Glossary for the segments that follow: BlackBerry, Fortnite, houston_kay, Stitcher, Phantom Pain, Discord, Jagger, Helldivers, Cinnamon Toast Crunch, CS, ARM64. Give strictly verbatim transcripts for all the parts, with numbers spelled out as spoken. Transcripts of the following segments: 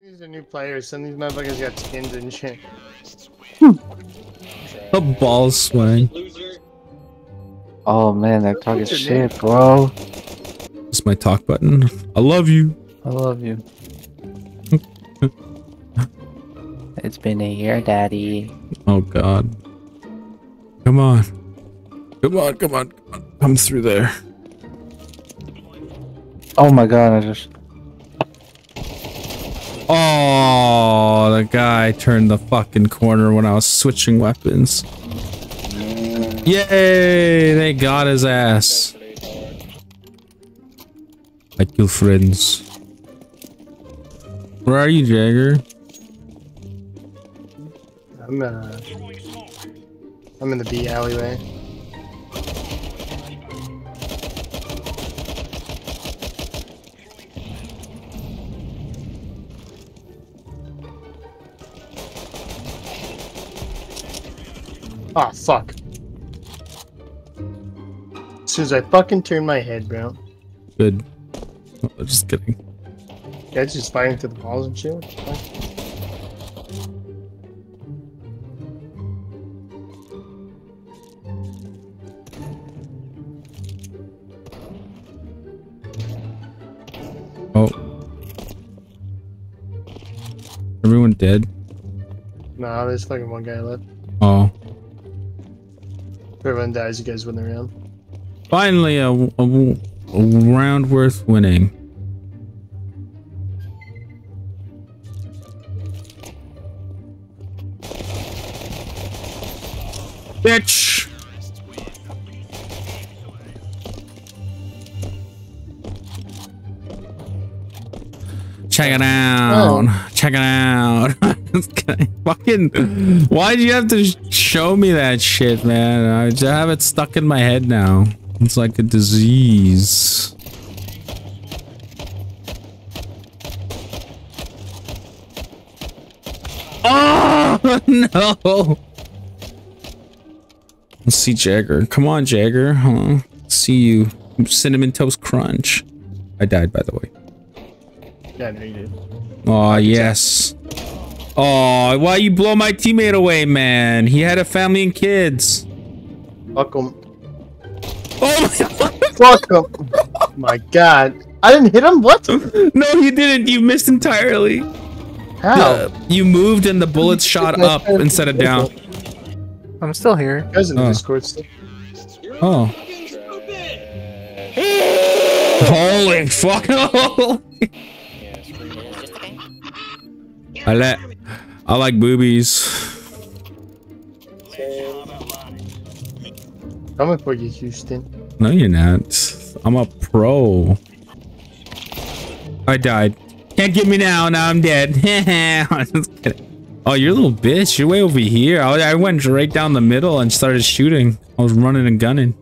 These are new players. Some of these motherfuckers got skins and shit. Hmm. The ball swing. Oh man, that talk is shit, bro. It's my talk button. I love you. I love you. It's been a year, daddy. Oh god. Come on. Come on, come on, come on. Come through there. Oh my god, I just... Oh, the guy turned the fucking corner when I was switching weapons. Yay! They got his ass. I kill friends. Where are you, Jagger? I'm uh, I'm in the B alleyway. Ah, oh, fuck. As soon as I fucking turn my head, bro. Good. Oh, just kidding. Yeah, it's just fighting through the walls and shit. Oh. Everyone dead? Nah, there's fucking one guy left. Oh. Everyone dies, you guys win the round. Finally, a, a, a round worth winning. Bitch! Check it out! Oh. Check it out! Fucking! Why'd you have to show me that shit, man? I just have it stuck in my head now. It's like a disease. Oh no! Let's see Jagger. Come on, Jagger. Huh? See you, Cinnamon Toast Crunch. I died, by the way. Yeah, no, you did. Oh yes. Oh, why you blow my teammate away, man? He had a family and kids. Fuck him. Oh my god. Fuck him. Oh my god. I didn't hit him. What? No, you didn't. You missed entirely. How? Uh, you moved and the bullets shot up instead of down. I'm still here. You guys in the Discord still. Oh. Holy fuck! I like, I like boobies. Coming for you, Houston. No, you're not. I'm a pro. I died. Can't get me now. Now I'm dead. Oh, you're a little bitch. You're way over here. I, I went right down the middle and started shooting. I was running and gunning.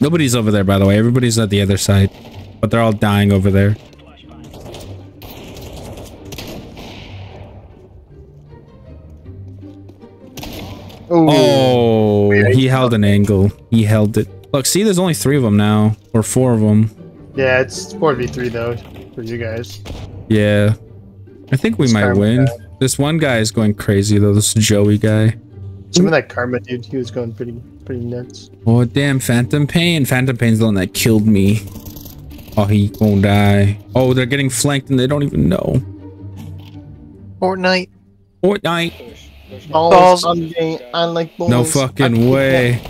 Nobody's over there, by the way. Everybody's at the other side, but they're all dying over there. Oh, he held an angle. He held it. Look, see, there's only three of them now, or four of them. Yeah, it's four v three though for you guys. Yeah, I think we it's might Karma win. Guy. This one guy is going crazy though. This Joey guy. Some of that Karma dude, he was going pretty, pretty nuts. Oh damn, Phantom Pain. Phantom Pain's the one that killed me. Oh, he gonna die. Oh, they're getting flanked and they don't even know. Fortnite. Fortnite. Balls. Balls. I like balls. No fucking way.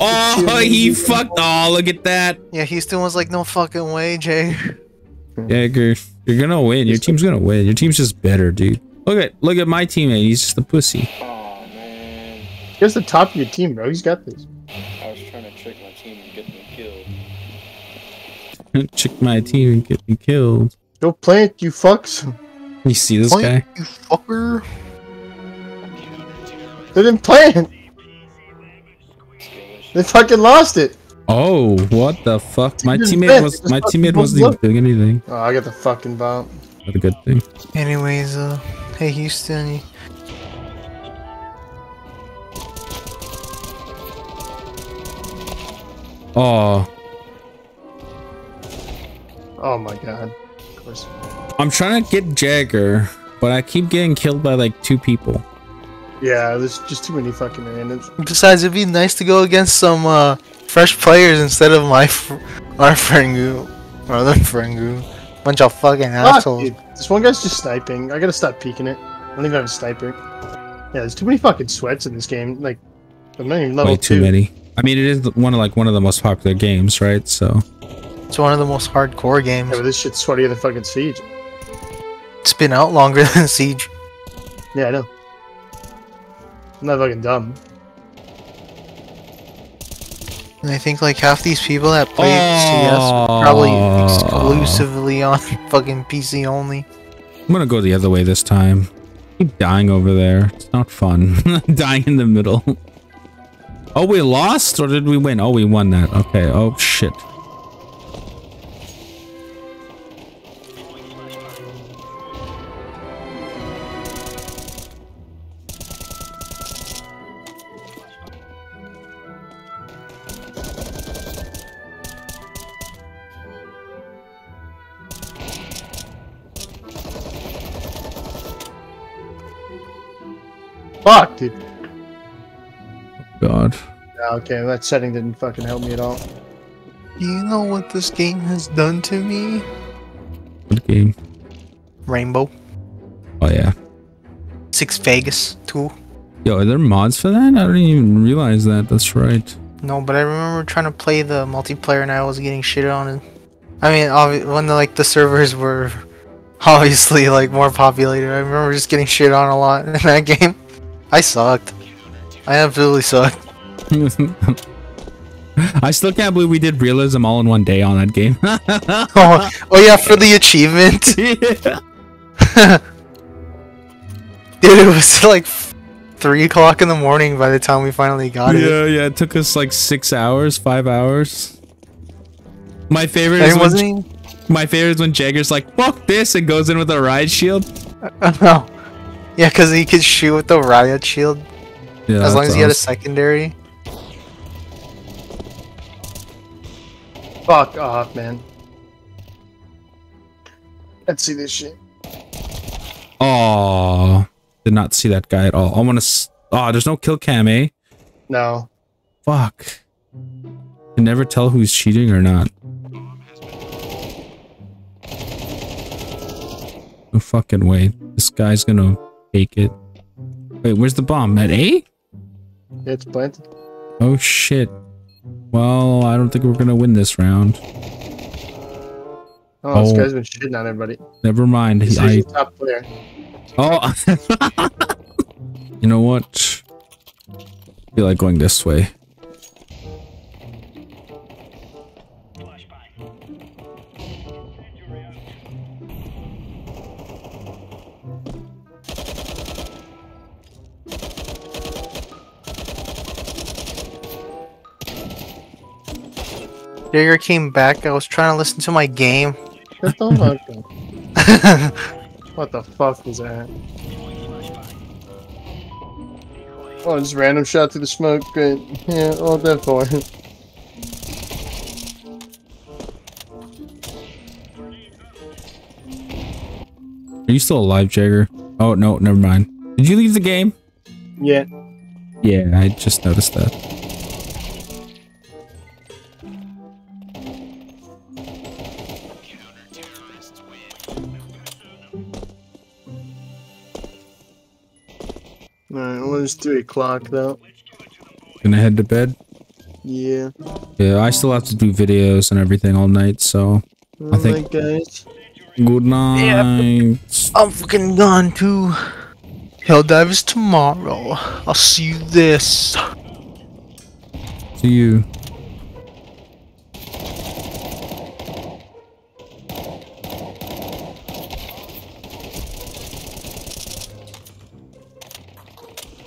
Oh, he fucked. Oh, look at that. Yeah, Houston was like, no fucking way, Jagger. Jagger, you're gonna win. Your team's gonna win. Your team's just better, dude. Look at look at my teammate. He's just a pussy. Oh, man. Here's the top of your team, bro. He's got this. I was trying to trick my team and get them killed. Trick my team and get me killed. Go plant, you fucks. You see this plant, guy? You fucker. They didn't plan. They fucking lost it. Oh, what the fuck? My teammate was my teammate wasn't even doing anything. Oh, I got the fucking bomb. That's a good thing. Anyways, uh, hey Houston. Oh. Oh my god. Of course. I'm trying to get Jagger, but I keep getting killed by like two people. Yeah, there's just too many fucking randoms. Besides, it'd be nice to go against some uh, fresh players instead of my fr our friend group, our other friend group. Bunch of fucking ah, assholes. Dude, this one guy's just sniping. I gotta stop peeking it. I don't even have a sniper. Yeah, there's too many fucking sweats in this game. Like, I'm not even level Way two. Too many. I mean, it is one of like one of the most popular games, right? So it's one of the most hardcore games. Yeah, but this shit's sweatier than fucking Siege. It's been out longer than Siege. Yeah, I know. I'm not fucking dumb. And I think like half these people that play oh. C S probably exclusively on fucking P C only. I'm gonna go the other way this time. Keep dying over there. It's not fun. Dying in the middle. Oh, we lost or did we win? Oh, we won that. Okay. Oh, shit. Fuck, dude. God. Okay, that setting didn't fucking help me at all. You know what this game has done to me? What game? Rainbow. Oh, yeah. Six Vegas two. Yo, are there mods for that? I didn't even realize that. That's right. No, but I remember trying to play the multiplayer and I was getting shit on it. I mean, when the, like, the servers were obviously like more populated, I remember just getting shit on a lot in that game. I sucked. I absolutely sucked. I still can't believe we did realism all in one day on that game. oh, oh yeah, for the achievement. Yeah. Dude, it was like three o'clock in the morning by the time we finally got yeah, it. Yeah, yeah, it took us like six hours, five hours. My favorite is when, my favorite is when Jagger's like, "Fuck this," and goes in with a riot shield. Uh, no. Yeah, because he could shoot with the riot shield. Yeah, as long as he awesome. had a secondary. Fuck off, man. Let's see this shit. Oh, did not see that guy at all. I want to. Oh, there's no kill cam, eh? No. Fuck. I can never tell who's cheating or not. No fucking way. This guy's gonna take it. Wait, where's the bomb? At A? It's planted. Oh shit. Well, I don't think we're gonna win this round. Oh, oh. This guy's been shitting on everybody. Never mind. He's I... top player. Oh. You know what? I feel like going this way. Jagger came back. I was trying to listen to my game. What the fuck is that? Oh, just random shot through the smoke. Great. Yeah, all that for. Are you still alive, Jagger? Oh no, never mind. Did you leave the game? Yeah. Yeah, I just noticed that. It's three o'clock though. Gonna head to bed? Yeah. Yeah, I still have to do videos and everything all night, so all I think. Guys. Good night. Yeah, I'm fucking gone too. Helldivers tomorrow. I'll see you this. See you.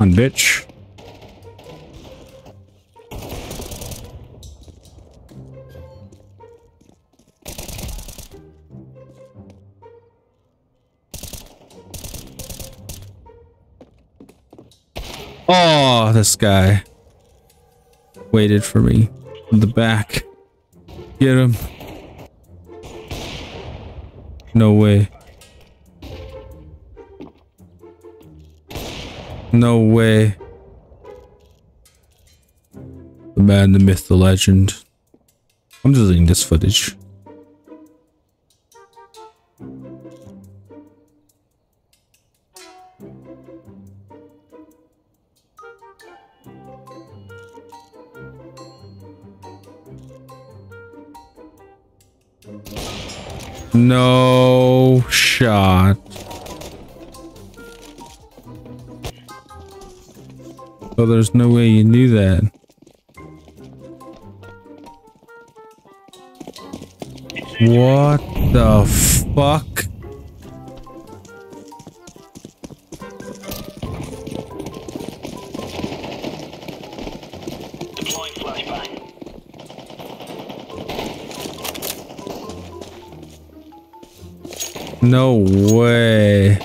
On, bitch. Oh, this guy waited for me in the back. Get him. No way. No way. The man, the myth, the legend. I'm just deleting this footage. No shot. Oh, there's no way you knew that. What the fuck? Deploying flashbang. No way.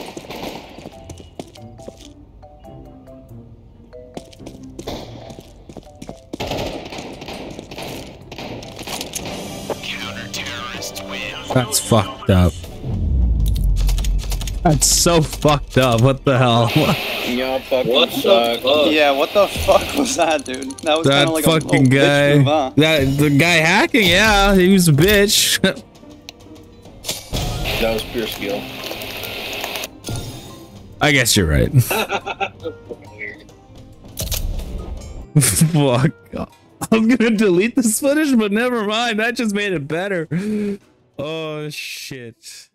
That's fucked up. That's so fucked up. What the hell? Y'all fucking what suck. Fuck? Yeah, what the fuck was that, dude? That was kind of like a little bitch move, huh? That the guy hacking, yeah, he was a bitch. That was pure skill. I guess you're right. Fuck. I'm gonna delete this footage, but never mind. I just made it better. Oh shit.